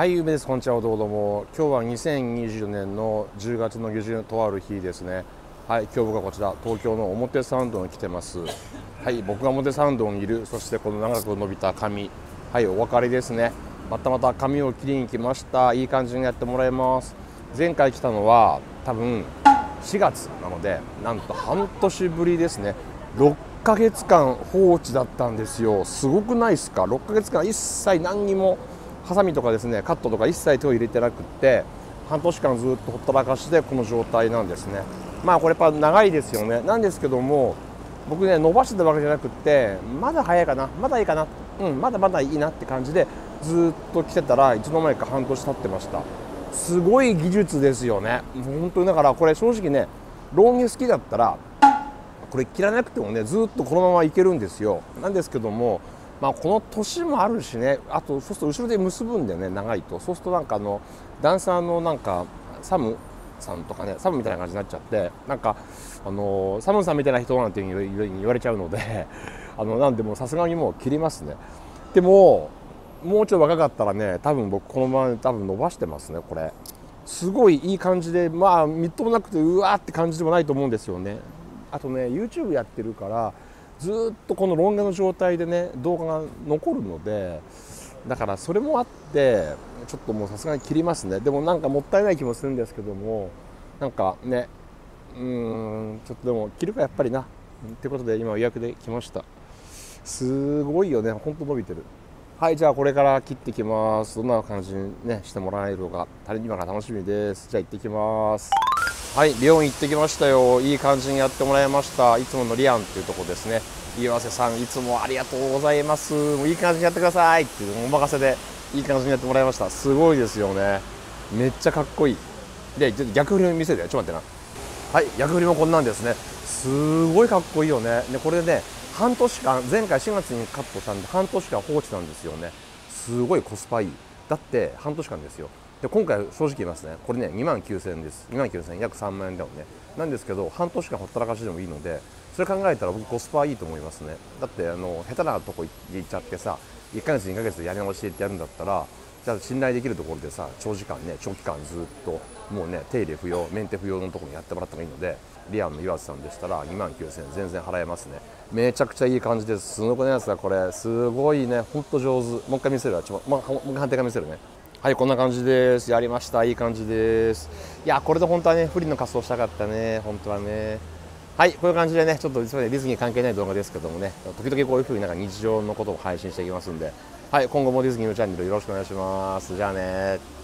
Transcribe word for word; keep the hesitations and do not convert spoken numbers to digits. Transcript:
はい、梅です。こんにちは。どうも。今日はにせんにじゅうよねんのじゅうがつの下旬のとある日ですね。はい、今日僕はこちら東京の表参道に来てます。はい、僕が表参道にいる。そしてこの長く伸びた髪。はい、お別れですね。またまた髪を切りに来ました。いい感じにやってもらいます。前回来たのは多分しがつなので、なんと半年ぶりですね。ろっかげつかん放置だったんですよ。すごくないですか？ろっかげつかん一切何にもハサミとかですね、カットとか一切手を入れてなくって、半年間ずっとほったらかしでこの状態なんですね。まあこれやっぱ長いですよね。なんですけども、僕ね、伸ばしてたわけじゃなくって、まだ早いかな、まだいいかな、うん、まだまだいいなって感じでずっと来てたら、いつの間にか半年経ってました。すごい技術ですよね、本当に。だからこれ正直ね、ロン毛好きだったらこれ切らなくてもね、ずっとこのままいけるんですよ。なんですけども、まあこの年もあるしね、あとそうすると後ろで結ぶんだよね、長いと。そうするとなんかあのダンサーのなんかサムさんとかね、サムみたいな感じになっちゃって、なんかあのサムさんみたいな人なんていうふうに言われちゃうのであのなんでもさすがにもう切りますね。でももうちょっと若かったらね、多分僕このまま多分伸ばしてますね。これすごいいい感じで、まあみっともなくてうわーって感じでもないと思うんですよね。あとね、 ユーチューブ やってるからずっとこのロン毛の状態でね、動画が残るので、だからそれもあってちょっともうさすがに切りますね。でもなんかもったいない気もするんですけども、なんかね、うーん、ちょっとでも切るかやっぱりなってことで、今予約で来ました。すごいよね、ほんと伸びてる。はい、じゃあこれから切ってきます。どんな感じにねしてもらえるのか今から楽しみです。じゃあ行ってきます。はい、美容院行ってきましたよ。いい感じにやってもらいました。いつものリアンっていうとこですね。岩瀬さん、いつもありがとうございます。もういい感じにやってくださいっていうお任せで、いい感じにやってもらいました。すごいですよね、めっちゃかっこいい。で、ちょっと逆振りも見せて、ちょっと待ってな。はい、逆振りもこんなんですね。すごいかっこいいよね。でこれでね、半年間、前回しがつにカットしたんで半年間放置なんですよね。すごいコスパいい。だって半年間ですよ。で今回正直言いますね、これねにまんきゅうせんえんです。にまんきゅうせんえん、約さんまんえんだもんね。なんですけど半年間ほったらかしでもいいので、それ考えたら僕コスパいいと思いますね。だってあの下手なとこ行っちゃってさ、いっかげつにかげつでやり直しってやるんだったら、じゃあ信頼できるところでさ、長時間ね、長期間ずっともうね、手入れ不要、メンテ不要のところにやってもらった方がいいので、リアンの岩瀬さんでしたらにまんきゅうせんえん全然払えますね。めちゃくちゃいい感じです。すごくないですかこれ。すごいね、ほんと上手。もう一回見せるわ、ちょ、ま、もう一回反対から見せるね。はい、こんな感じです。やりました。いい感じです。いや、これで本当はね、不利の仮装したかったね、本当はね。はい、こういう感じでね、ちょっと実はディズニー関係ない動画ですけどもね、時々こういうふうになんか日常のことを配信していきますんで、はい、今後もディズニーのチャンネルよろしくお願いします。じゃあね。